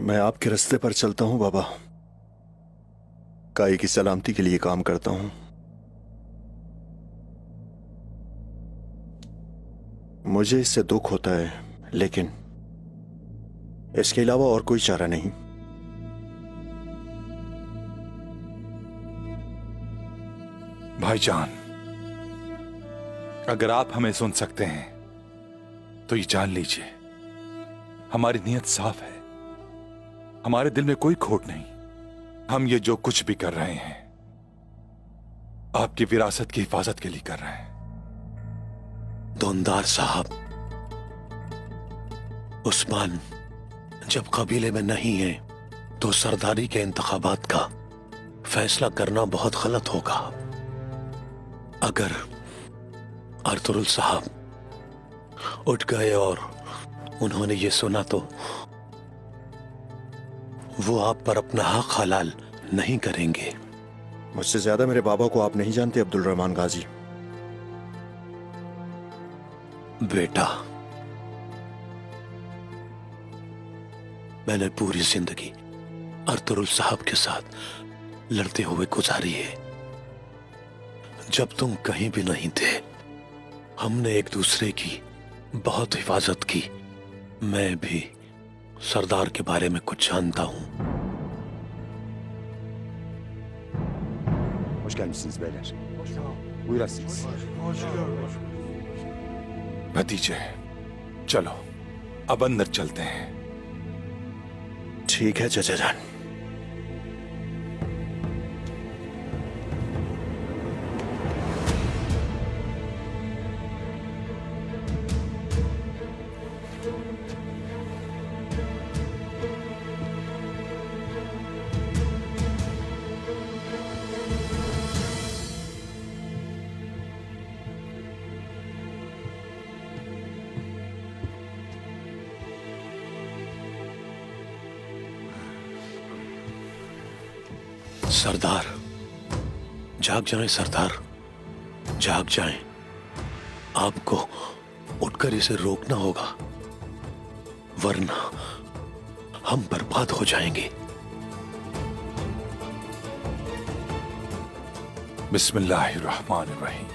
मैं आपके रास्ते पर चलता हूँ बाबा। काई की सलामती के लिए काम करता हूँ। मुझे इससे दुख होता है, लेकिन इसके अलावा और कोई चारा नहीं। भाईजान, अगर आप हमें सुन सकते हैं तो ये जान लीजिए, हमारी नीयत साफ है। हमारे दिल में कोई खोट नहीं। हम ये जो कुछ भी कर रहे हैं, आपकी विरासत की हिफाजत के लिए कर रहे हैं। दुंदार साहब, उस्मान जब कबीले में नहीं है तो सरदारी के इंतखाबात का फैसला करना बहुत गलत होगा। अगर अर्तुरुल साहब उठ गए और उन्होंने ये सुना तो वो आप पर अपना हक हलाल नहीं करेंगे। मुझसे ज्यादा मेरे बाबा को आप नहीं जानते अब्दुल रहमान गाजी। बेटा, मैंने पूरी जिंदगी अर्तुरुल साहब के साथ लड़ते हुए गुजारी है। जब तुम कहीं भी नहीं थे, हमने एक दूसरे की बहुत हिफाजत की। मैं भी सरदार के बारे में कुछ जानता हूं। Hoş geldiniz beyler. Buyurasınız. भतीजे, चलो अब अंदर चलते हैं। ठीक है चाचा जान। सरदार जाग जाएं, सरदार जाग जाएं। आपको उठकर इसे रोकना होगा, वरना हम बर्बाद हो जाएंगे। बिस्मिल्लाहिर्रहमानिर्रहीम।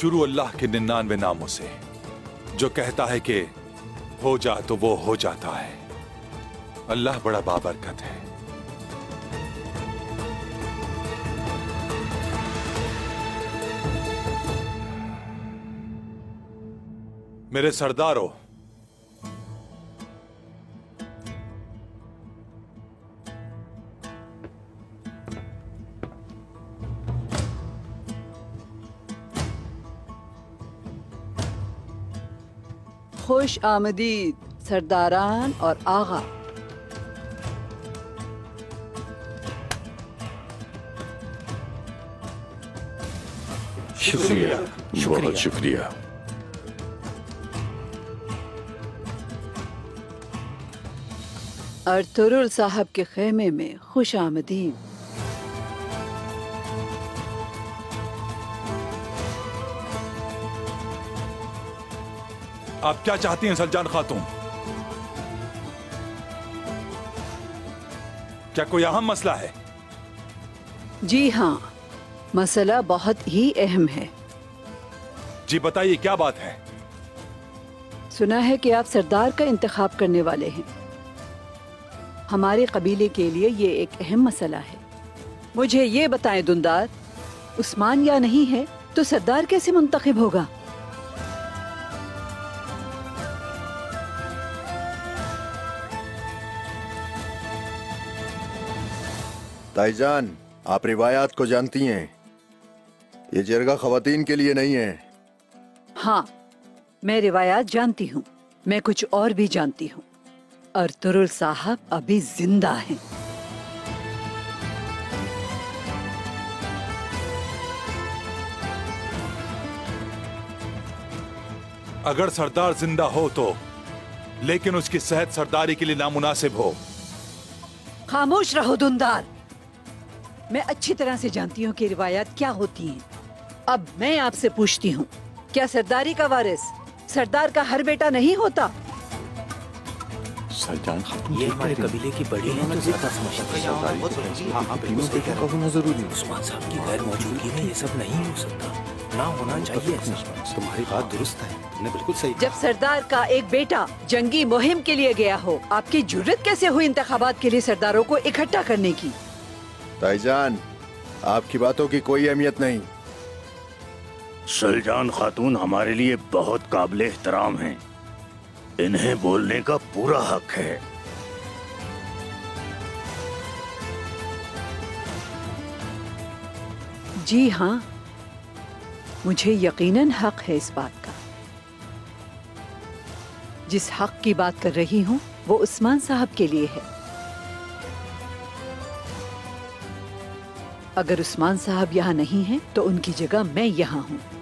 शुरू अल्लाह के 99 नामों से जो कहता है कि हो जा तो वो हो जाता है। अल्लाह बड़ा बाबरकत है। मेरे सरदारों, खुश आमदीद सरदारान और आगा। शुक्रिया, बहुत शुक्रिया। अर्तुरुल साहब के खेमे में खुश आमदीद। आप क्या चाहती हैं सलजान खातून? क्या कोई अहम मसला है? जी हाँ, मसला बहुत ही अहम है। जी बताइए, क्या बात है? सुना है कि आप सरदार का इंतखाब करने वाले हैं। हमारे कबीले के लिए ये एक अहम मसला है। मुझे ये बताएं दुंदार, उस्मान या नहीं है तो सरदार कैसे मुंतखब होगा? ताईजान, आप रिवायात को जानती हैं। ये जरगा खवातीन के लिए नहीं है। हाँ, मैं रिवायात जानती हूँ। मैं कुछ और भी जानती हूँ। अर्तुरुल साहब अभी जिंदा हैं। अगर सरदार जिंदा हो तो, लेकिन उसकी सेहत सरदारी के लिए नामुनासिब हो। खामोश रहो दुंदार। मैं अच्छी तरह से जानती हूँ कि रिवायत क्या होती हैं। अब मैं आपसे पूछती हूँ, क्या सरदारी का वारिस सरदार का हर बेटा नहीं होता? सरजान खातून ये हमारे कबीले की बड़ी है तो ज्यादा समझते हैं होना जरूरी है। उस्मान साहब की गैर मौजूदगी में ये सब नहीं हो सकता, ना होना चाहिए। तुम्हारी बात दुरुस्त है, तुमने बिल्कुल सही। जब सरदार का एक बेटा जंगी मुहिम के लिए गया हो, आपकी जुर्रत कैसे हुई इंतखाबात के लिए सरदारों को इकट्ठा करने की? ताईजान, आपकी बातों की कोई अहमियत नहीं। सलजान खातून हमारे लिए बहुत काबिल एहतराम हैं। इन्हें बोलने का पूरा हक है। जी हाँ, मुझे यकीनन हक है इस बात का। जिस हक की बात कर रही हूँ वो उस्मान साहब के लिए है। अगर उस्मान साहब यहाँ नहीं हैं, तो उनकी जगह मैं यहाँ हूँ।